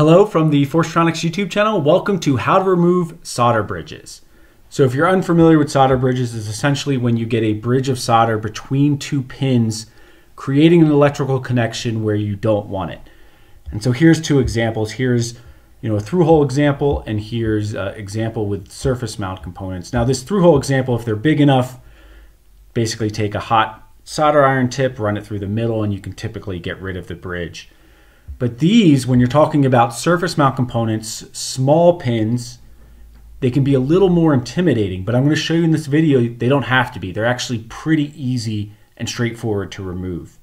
Hello from the ForceTronics YouTube channel. Welcome to how to remove solder bridges. So if you're unfamiliar with solder bridges, it's essentially when you get a bridge of solder between two pins, creating an electrical connection where you don't want it. And so here's two examples. Here's a through-hole example, and here's an example with surface mount components. Now this through-hole example, if they're big enough, basically take a hot solder iron tip, run it through the middle, and you can typically get rid of the bridge. But these, when you're talking about surface mount components, small pins, they can be a little more intimidating, but I'm going to show you in this video, they don't have to be. They're actually pretty easy and straightforward to remove.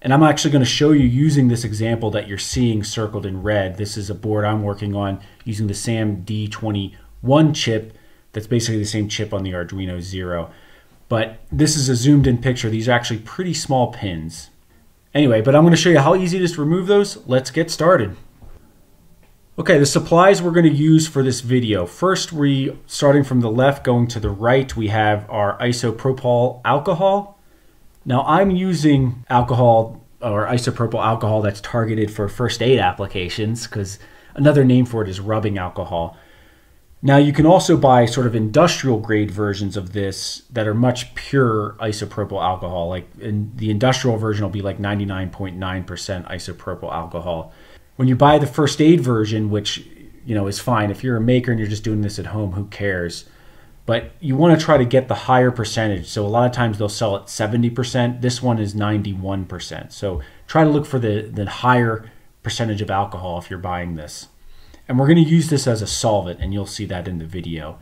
And I'm actually going to show you using this example that you're seeing circled in red. This is a board I'm working on using the SAM D21 chip. That's basically the same chip on the Arduino Zero. But this is a zoomed in picture. These are actually pretty small pins. Anyway, but I'm going to show you how easy it is to remove those. Let's get started. Okay, the supplies we're going to use for this video. First, starting from the left, going to the right, we have our isopropyl alcohol. Now I'm using alcohol or isopropyl alcohol that's targeted for first aid applications because another name for it is rubbing alcohol. Now you can also buy sort of industrial grade versions of this that are much purer isopropyl alcohol. Like in the industrial version will be like 99.9% isopropyl alcohol. When you buy the first aid version, which is fine, if you're a maker and you're just doing this at home, who cares? But you want to try to get the higher percentage. So a lot of times they'll sell at 70%. This one is 91%. So try to look for the higher percentage of alcohol if you're buying this. And we're going to use this as a solvent, and you'll see that in the video.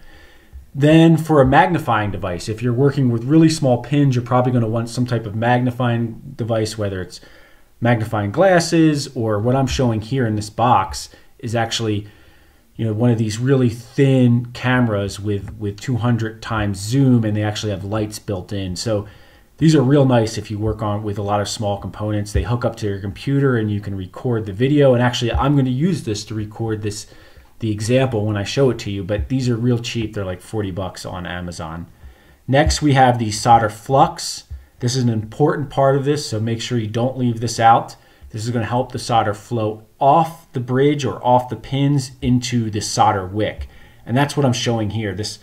Then for a magnifying device, if you're working with really small pins, you're probably going to want some type of magnifying device, whether it's magnifying glasses or what I'm showing here in this box is actually one of these really thin cameras with 200 times zoom, and they actually have lights built in. So these are real nice if you work on with a lot of small components. They hook up to your computer and you can record the video. And actually, I'm going to use this to record the example when I show it to you. But these are real cheap. They're like 40 bucks on Amazon. Next, we have the solder flux. This is an important part of this, so make sure you don't leave this out. This is going to help the solder flow off the bridge or off the pins into the solder wick. And that's what I'm showing here. This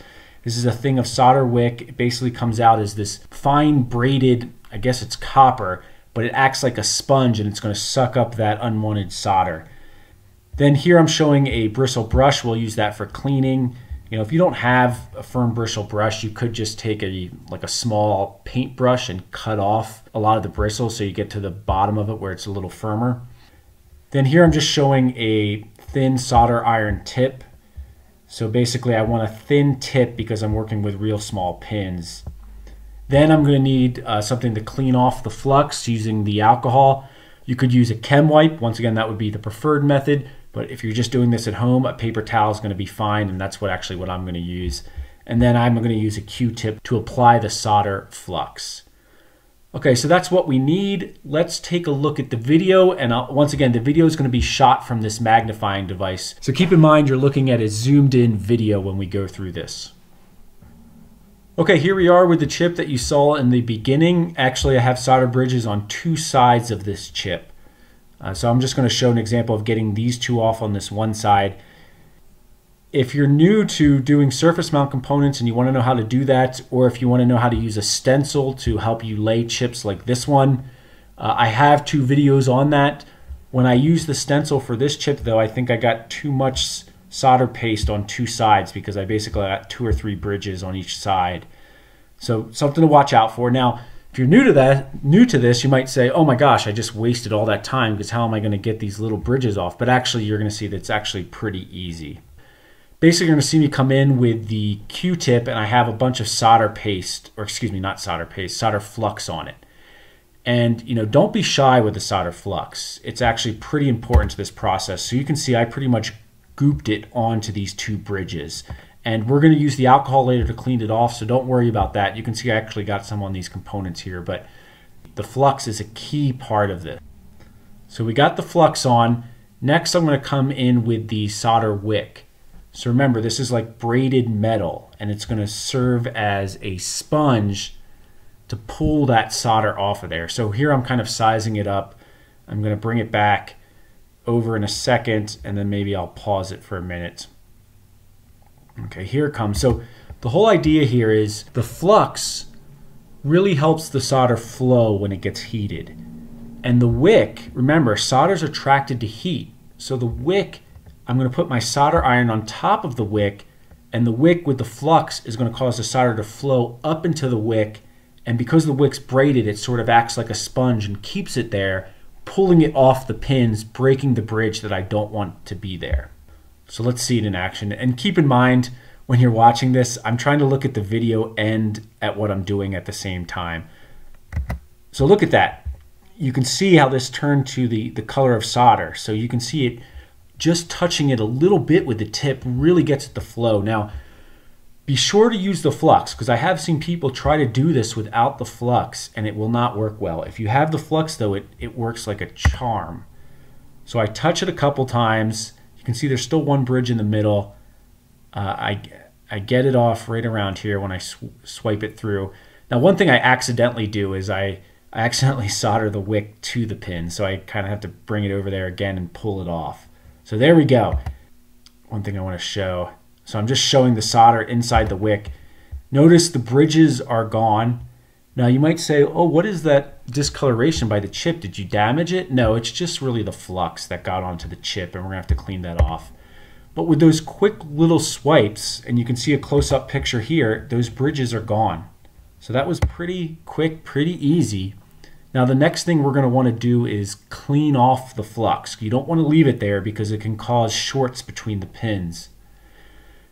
is a thing of solder wick. It basically comes out as this fine braided, I guess it's copper, but it acts like a sponge and it's going to suck up that unwanted solder. Then here I'm showing a bristle brush. We'll use that for cleaning. If you don't have a firm bristle brush, you could just take like a small paintbrush and cut off a lot of the bristles so you get to the bottom of it where it's a little firmer. Then here I'm just showing a thin solder iron tip. So basically I want a thin tip because I'm working with real small pins. Then I'm going to need something to clean off the flux using the alcohol. You could use a chem wipe. Once again, that would be the preferred method. But if you're just doing this at home, a paper towel is going to be fine. And that's what I'm going to use. And then I'm going to use a Q-tip to apply the solder flux. Okay, so that's what we need. Let's take a look at the video. And once again, the video is going to be shot from this magnifying device. So keep in mind, you're looking at a zoomed in video when we go through this. Okay, here we are with the chip that you saw in the beginning. Actually, I have solder bridges on two sides of this chip. So I'm just going to show an example of getting these two off on this one side. If you're new to doing surface mount components and you want to know how to do that, or if you want to know how to use a stencil to help you lay chips like this one, I have two videos on that. When I use the stencil for this chip, though, I think I got too much solder paste on two sides because I basically got two or three bridges on each side. So something to watch out for. Now, if you're new to this, you might say, oh my gosh, I just wasted all that time because how am I going to get these little bridges off? But actually, you're going to see that it's actually pretty easy. Basically, you're going to see me come in with the Q-tip, and I have a bunch of solder flux on it. And don't be shy with the solder flux. It's actually pretty important to this process. So you can see I pretty much gooped it onto these two bridges. And we're going to use the alcohol later to clean it off, so don't worry about that. You can see I actually got some on these components here, but the flux is a key part of this. So we got the flux on. Next, I'm going to come in with the solder wick. So remember, this is like braided metal, and it's going to serve as a sponge to pull that solder off of there. So here I'm kind of sizing it up. I'm going to bring it back over in a second, and then maybe I'll pause it for a minute. Okay, here it comes. So the whole idea here is the flux really helps the solder flow when it gets heated. And the wick, remember, solder's attracted to heat. So the wick, I'm going to put my solder iron on top of the wick, and the wick with the flux is going to cause the solder to flow up into the wick. And because the wick's braided, it sort of acts like a sponge and keeps it there, pulling it off the pins, breaking the bridge that I don't want to be there. So let's see it in action. And keep in mind, when you're watching this, I'm trying to look at the video and at what I'm doing at the same time. So look at that. You can see how this turned to the color of solder. So you can see it, just touching it a little bit with the tip really gets at the flow. Now, be sure to use the flux, because I have seen people try to do this without the flux and it will not work well. If you have the flux though, it works like a charm. So I touch it a couple times. You can see there's still one bridge in the middle. I get it off right around here when I swipe it through. Now, one thing I accidentally do is I accidentally solder the wick to the pin, so I kind of have to bring it over there again and pull it off. So there we go. One thing I want to show. So I'm just showing the solder inside the wick. Notice the bridges are gone. Now you might say, oh, what is that discoloration by the chip? Did you damage it? No, it's just really the flux that got onto the chip, and we're going to have to clean that off. But with those quick little swipes, and you can see a close-up picture here, those bridges are gone. So that was pretty quick, pretty easy. Now the next thing we're going to want to do is clean off the flux. You don't want to leave it there because it can cause shorts between the pins.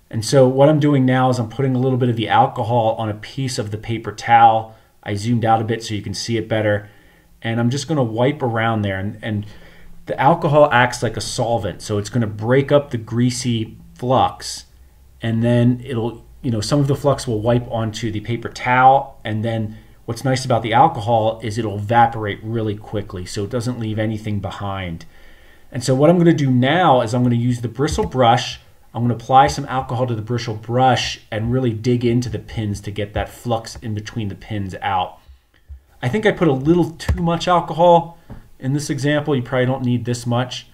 And so what I'm doing now is I'm putting a little bit of the alcohol on a piece of the paper towel. I zoomed out a bit so you can see it better. And I'm just going to wipe around there, and the alcohol acts like a solvent, so it's going to break up the greasy flux, and then it'll, you know, some of the flux will wipe onto the paper towel, and then what's nice about the alcohol is it'll evaporate really quickly, so it doesn't leave anything behind. And so what I'm going to do now is I'm going to use the bristle brush. I'm going to apply some alcohol to the bristle brush and really dig into the pins to get that flux in between the pins out. I think I put a little too much alcohol. In this example, you probably don't need this much.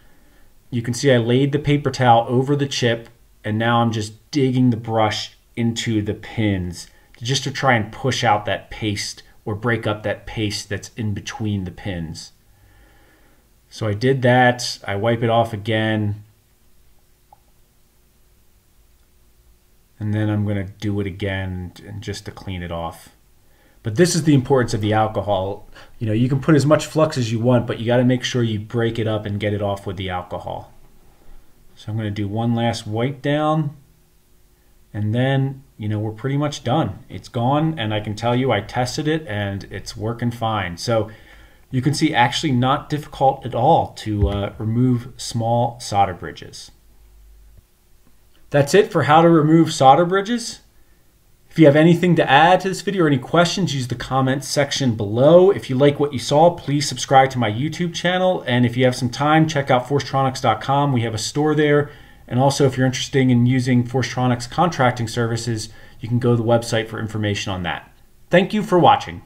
You can see I laid the paper towel over the chip, and now I'm just digging the brush into the pins just to try and push out that paste or break up that paste that's in between the pins. So I did that. I wipe it off again. And then I'm going to do it again and just to clean it off. But this is the importance of the alcohol. You know, you can put as much flux as you want, but you got to make sure you break it up and get it off with the alcohol. So I'm going to do one last wipe down, and then, you know, we're pretty much done. It's gone, and I can tell you I tested it and it's working fine. So you can see actually not difficult at all to remove small solder bridges. That's it for how to remove solder bridges. If you have anything to add to this video or any questions, use the comments section below. If you like what you saw, please subscribe to my YouTube channel. And if you have some time, check out ForceTronics.com. We have a store there. And also, if you're interested in using ForceTronics contracting services, you can go to the website for information on that. Thank you for watching.